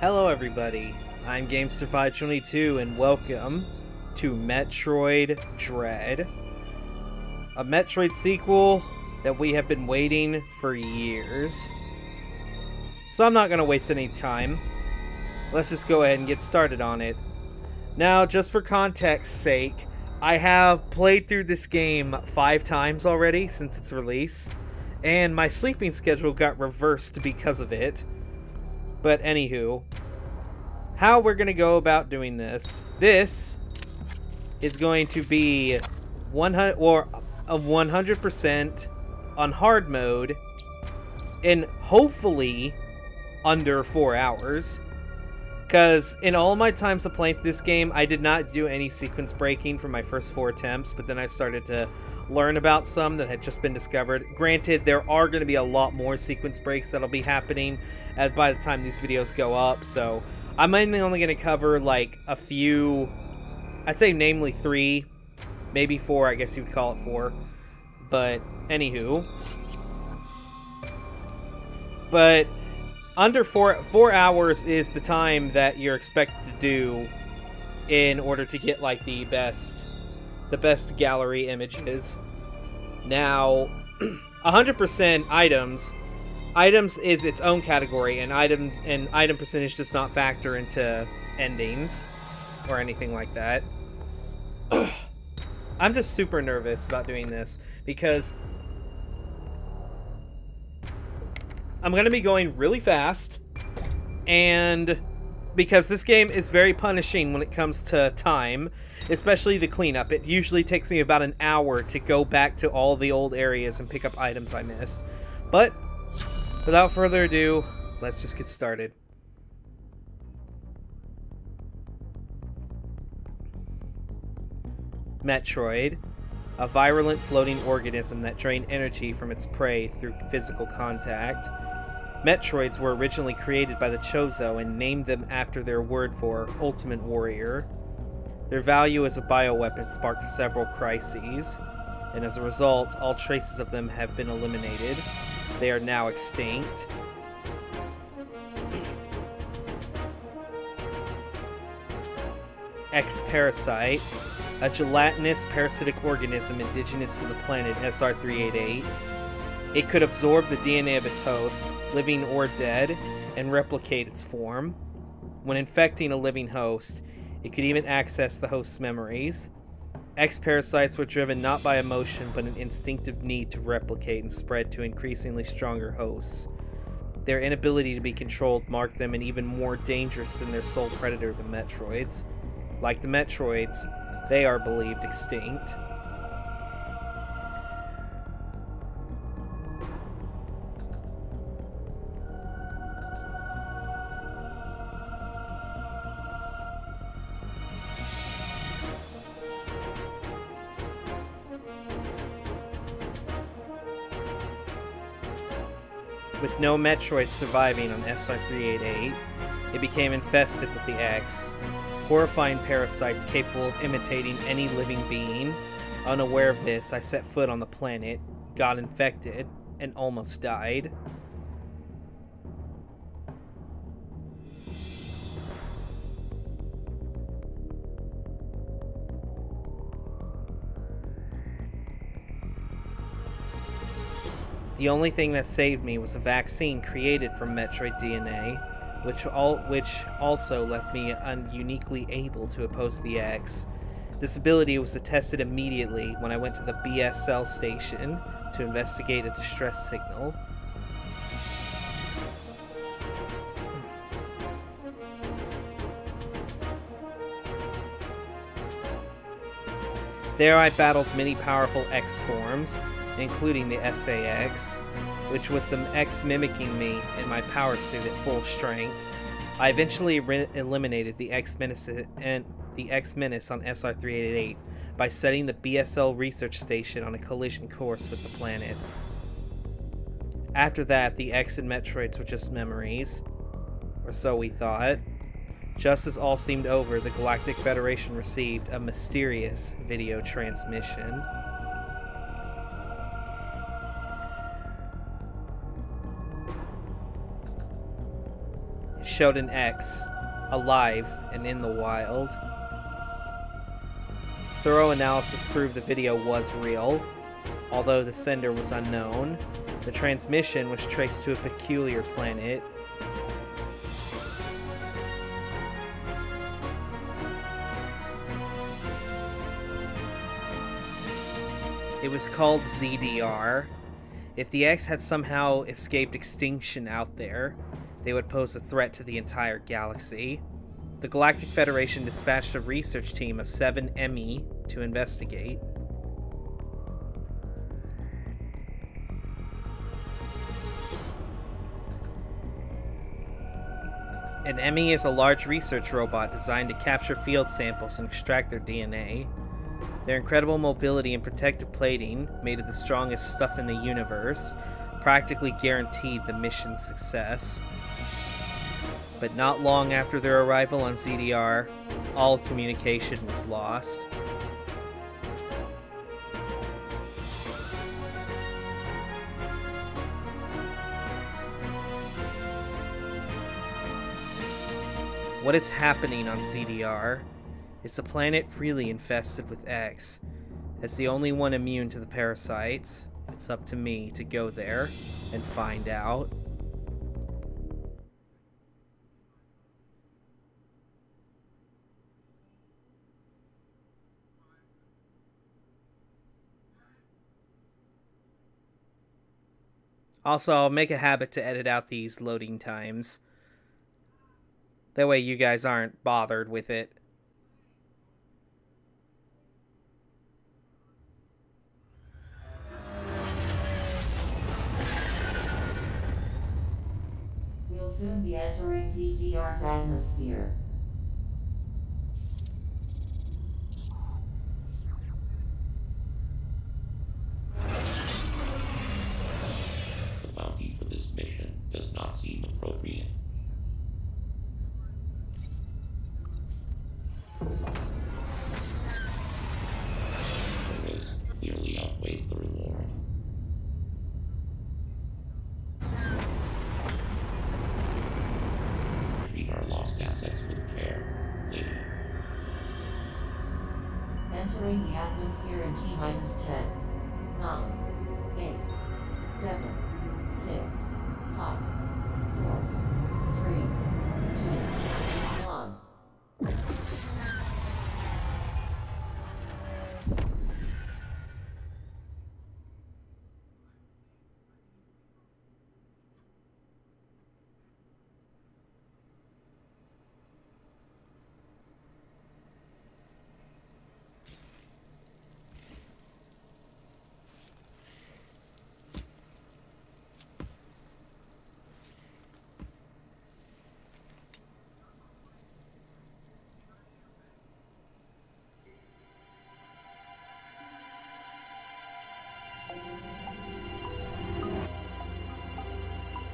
Hello everybody, I'm Gamester522 and welcome to Metroid Dread, a Metroid sequel that we have been waiting for years. So I'm not going to waste any time, let's just go ahead and get started on it. Now just for context's sake, I have played through this game 5 times already since its release, and my sleeping schedule got reversed because of it. But anywho, how we're going to go about doing this. This is going to be 100% on hard mode in hopefully under 4 hours. Because in all my times of playing this game, I did not do any sequence breaking for my first 4 attempts, but then I started to learn about some that had just been discovered. Granted, there are going to be a lot more sequence breaks that'll be happening as by the time these videos go up, so I'm mainly only going to cover like a few, I'd say namely 3, maybe 4, I guess you would call it 4, but anywho. But under 4 hours is the time that you're expected to do in order to get like the best gallery images. Now, 100% items. Items is its own category, and item percentage does not factor into endings or anything like that. I'm just super nervous about doing this because I'm going to be going really fast, and because this game is very punishing when it comes to time, especially the cleanup. It usually takes me about an hour to go back to all the old areas and pick up items I missed. But without further ado, let's just get started. Metroid, a virulent floating organism that drained energy from its prey through physical contact. Metroids were originally created by the Chozo and named them after their word for ultimate warrior. Their value as a bioweapon sparked several crises, and as a result, all traces of them have been eliminated. They are now extinct. X-Parasite, a gelatinous parasitic organism indigenous to the planet SR388. It could absorb the DNA of its host, living or dead, and replicate its form. When infecting a living host, it could even access the host's memories. X-parasites were driven not by emotion, but an instinctive need to replicate and spread to increasingly stronger hosts. Their inability to be controlled marked them as even more dangerous than their sole predator, the Metroids. Like the Metroids, they are believed extinct. With no Metroid surviving on SR388, it became infested with the X, horrifying parasites capable of imitating any living being. Unaware of this, I set foot on the planet, got infected, and almost died. The only thing that saved me was a vaccine created from Metroid DNA, which also left me uniquely able to oppose the X. This ability was attested immediately when I went to the BSL station to investigate a distress signal. There I battled many powerful X forms, including the SA-X, which was the X mimicking me in my power suit at full strength. I eventually eliminated the X menace and the X menace on SR388 by setting the BSL research station on a collision course with the planet. After that, the X and Metroids were just memories, or so we thought. Just as all seemed over, the Galactic Federation received a mysterious video transmission. showed an X alive and in the wild. Thorough analysis proved the video was real, although the sender was unknown. The transmission was traced to a peculiar planet. It was called ZDR. If the X had somehow escaped extinction out there, they would pose a threat to the entire galaxy. The Galactic Federation dispatched a research team of 7 E.M.M.I. to investigate. An E.M.M.I. is a large research robot designed to capture field samples and extract their DNA. Their incredible mobility and protective plating, made of the strongest stuff in the universe, practically guaranteed the mission's success. But not long after their arrival on ZDR, all communication was lost. What is happening on ZDR? Is the planet really infested with X? As the only one immune to the parasites, it's up to me to go there and find out. Also, I'll make a habit to edit out these loading times. That way you guys aren't bothered with it. We'll soon be entering ZDR's atmosphere. Bounty for this mission does not seem appropriate. The risk clearly outweighs the reward. Treat our lost assets with care, lady. Entering the atmosphere in T-10. 9, 8, 7, 6, 5, 4, 3, 2, 1.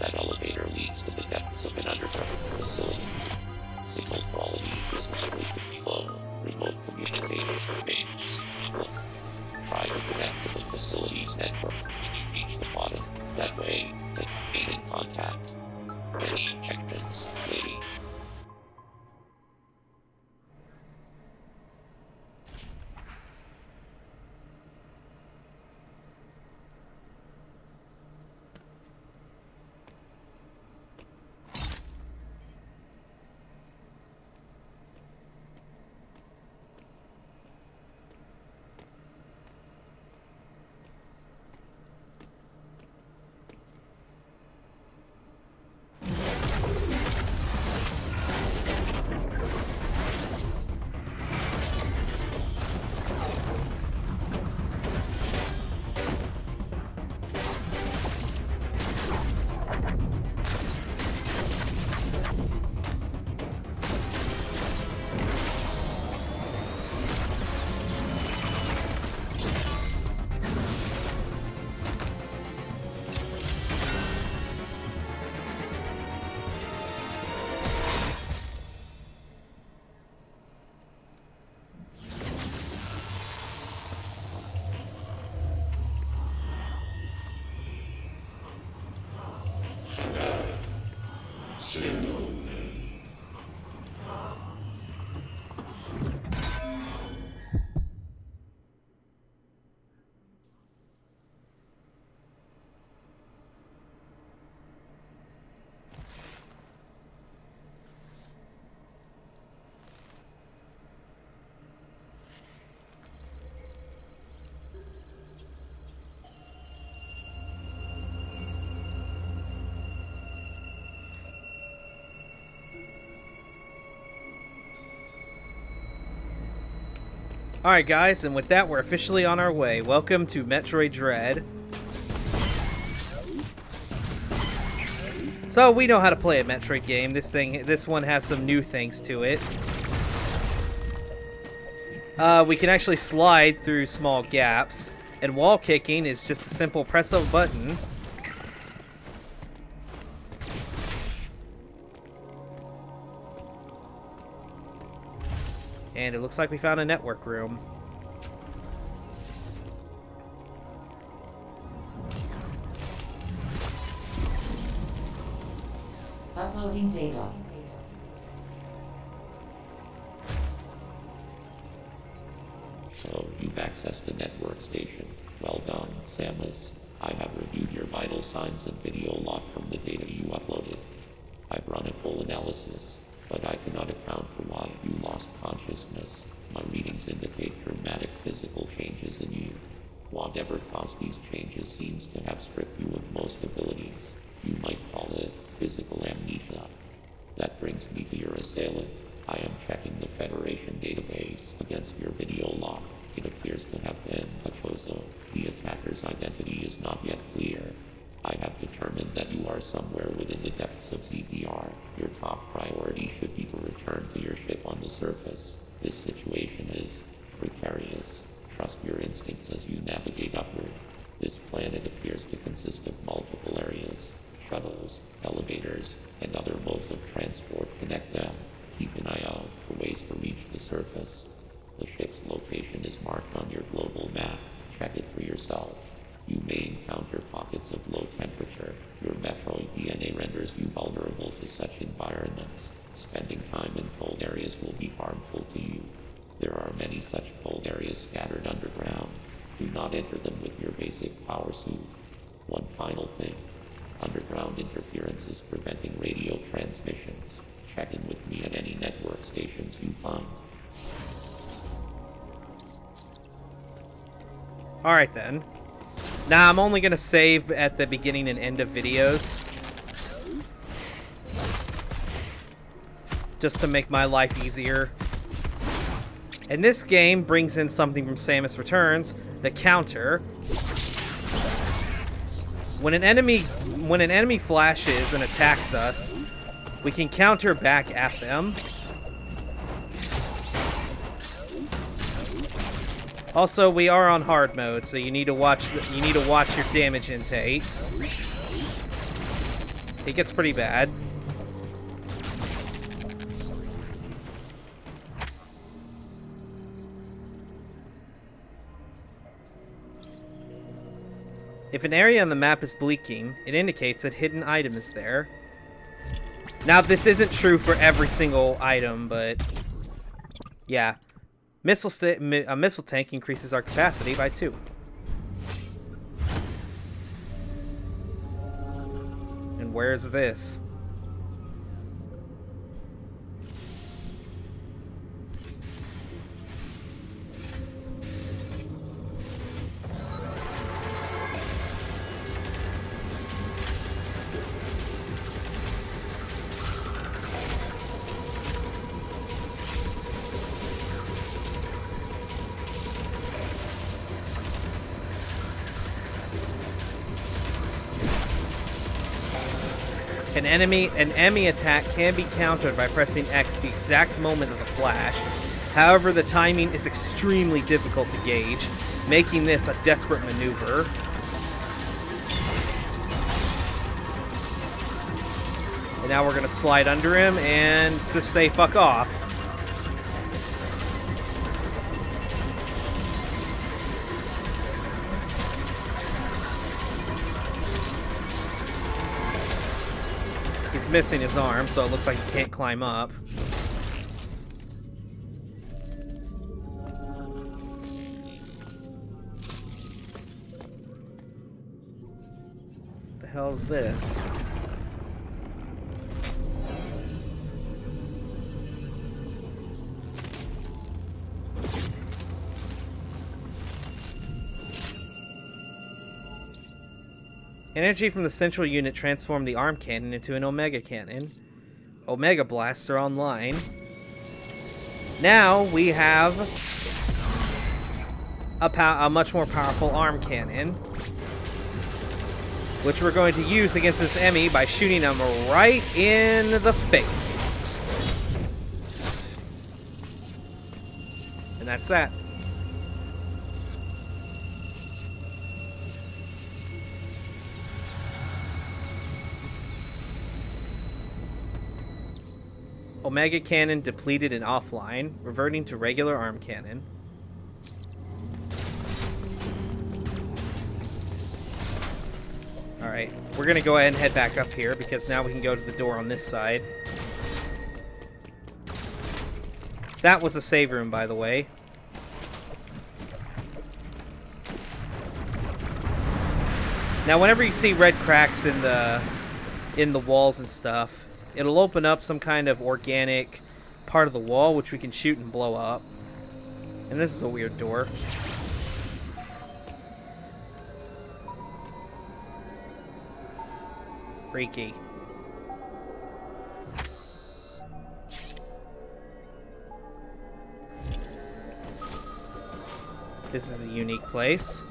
That elevator leads to the depths of an underground facility. Signal quality is likely to be low. Remote communication remains a problem. Try to connect to the facility's network when you reach the bottom. That way, you can be in contact. Any objections, lady? Alright guys, and with that, we're officially on our way. Welcome to Metroid Dread. So we know how to play a Metroid game. This one has some new things to it. We can actually slide through small gaps, and wall kicking is just a simple press of a button. And it looks like we found a network room. Uploading data. So, you've accessed the network station. Well done, Samus. I have reviewed your vital signs and video log from the data you uploaded. I've run a full analysis, but I cannot account for why you lost consciousness. My readings indicate dramatic physical changes in you. Whatever caused these changes seems to have stripped you of most abilities. You might call it physical amnesia. That brings me to your assailant. I am checking the Federation database against your video log. It appears to have been a Chozo. The attacker's identity is not yet clear. I have determined that you are somewhere within the depths of ZDR. Your top priority should be to return to your ship on the surface. This situation is precarious. Trust your instincts as you navigate upward. This planet appears to consist of multiple areas. Shuttles, elevators, and other modes of transport connect them. Keep an eye out for ways to reach the surface. The ship's location is marked on your global map. Check it for yourself. You may encounter pockets of low temperature. Your Metroid DNA renders you vulnerable to such environments. Spending time in cold areas will be harmful to you. There are many such cold areas scattered underground. Do not enter them with your basic power suit. One final thing. Underground interference is preventing radio transmissions. Check in with me at any network stations you find. Alright then. Now I'm only gonna save at the beginning and end of videos. Just to make my life easier. And this game brings in something from Samus Returns, the counter. When an enemy flashes and attacks us, we can counter back at them. Also, we are on hard mode, so you need to watch your damage intake. It gets pretty bad. If an area on the map is blinking, it indicates that hidden item is there. Now, this isn't true for every single item, but yeah. A missile tank increases our capacity by 2. And where's this? An enemy attack can be countered by pressing X the exact moment of the flash. However, the timing is extremely difficult to gauge, making this a desperate maneuver. And now we're gonna slide under him and just say fuck off. Missing his arm, so it looks like he can't climb up. What the hell is this? Energy from the central unit transformed the arm cannon into an Omega Cannon. Omega blasts are online. Now we have a much more powerful arm cannon, which we're going to use against this E.M.M.I. by shooting him right in the face. And that's that. Omega Cannon depleted and offline, reverting to regular arm cannon. Alright, we're gonna go ahead and head back up here because now we can go to the door on this side. That was a save room, by the way. Now whenever you see red cracks in the walls and stuff, it'll open up some kind of organic part of the wall which we can shoot and blow up. And this is a weird door. Freaky. This is a unique place.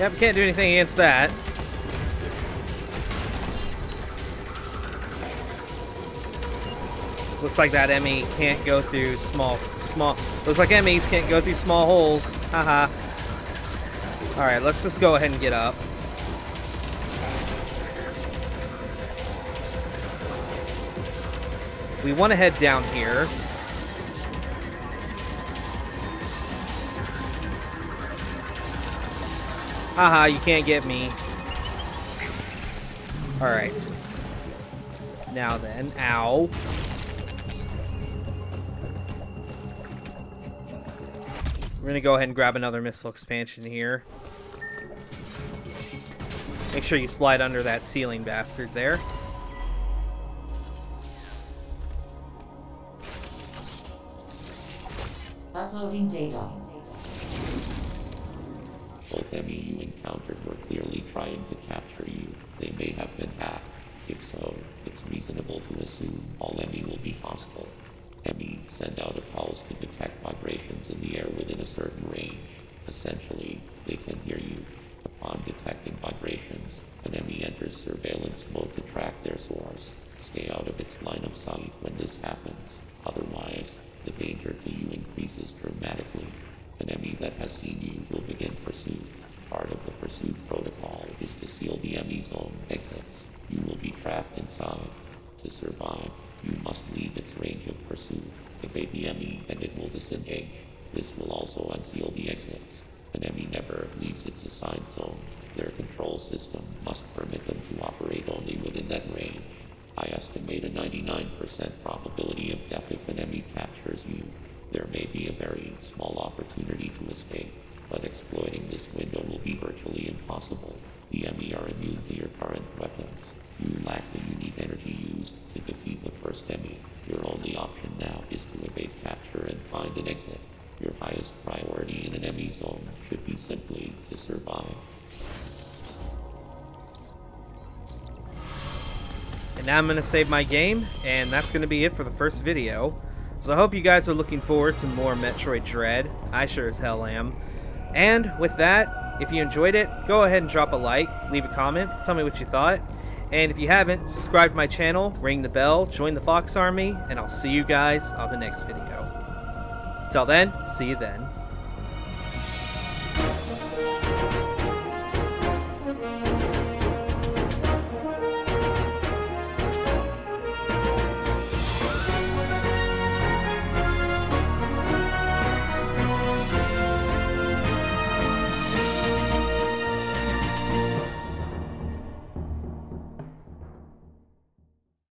Yep, can't do anything against that. Looks like that E.M.M.I. can't go through small. Looks like E.M.M.Is can't go through small holes. Haha. All right, let's just go ahead and get up. We want to head down here. Haha, you can't get me. Alright. Now then. Ow. We're gonna go ahead and grab another missile expansion here. Make sure you slide under that ceiling, bastard, there. Uploading data. E.M.M.I. you encountered were clearly trying to capture you. They may have been hacked. If so, it's reasonable to assume all E.M.M.I. will be hostile. E.M.M.I. send out a pulse to detect vibrations in the air within a certain range. Essentially, they can hear you. Upon detecting vibrations, an E.M.M.I. enters surveillance mode to track their source. Stay out of its line of sight when this happens. Otherwise, the danger to you increases dramatically. An E.M.M.I. that has seen you will begin pursuit. Part of the pursuit protocol is to seal the E.M.M.I's own exits. You will be trapped inside. To survive, you must leave its range of pursuit. Evade the E.M.M.I. and it will disengage. This will also unseal the exits. An E.M.M.I. never leaves its assigned zone. Their control system must permit them to operate only within that range. I estimate a 99% probability of death if an E.M.M.I. captures you. There may be a very small opportunity to escape, but exploiting this window will be virtually impossible. The E.M.M.I. are immune to your current weapons. You lack the unique energy used to defeat the first E.M.M.I. Your only option now is to evade capture and find an exit. Your highest priority in an E.M.M.I. zone should be simply to survive. And now I'm going to save my game, and that's going to be it for the first video. So I hope you guys are looking forward to more Metroid Dread. I sure as hell am. And with that, if you enjoyed it, go ahead and drop a like, leave a comment, tell me what you thought. And if you haven't, subscribe to my channel, ring the bell, join the Fox Army, and I'll see you guys on the next video. Till then, see you then.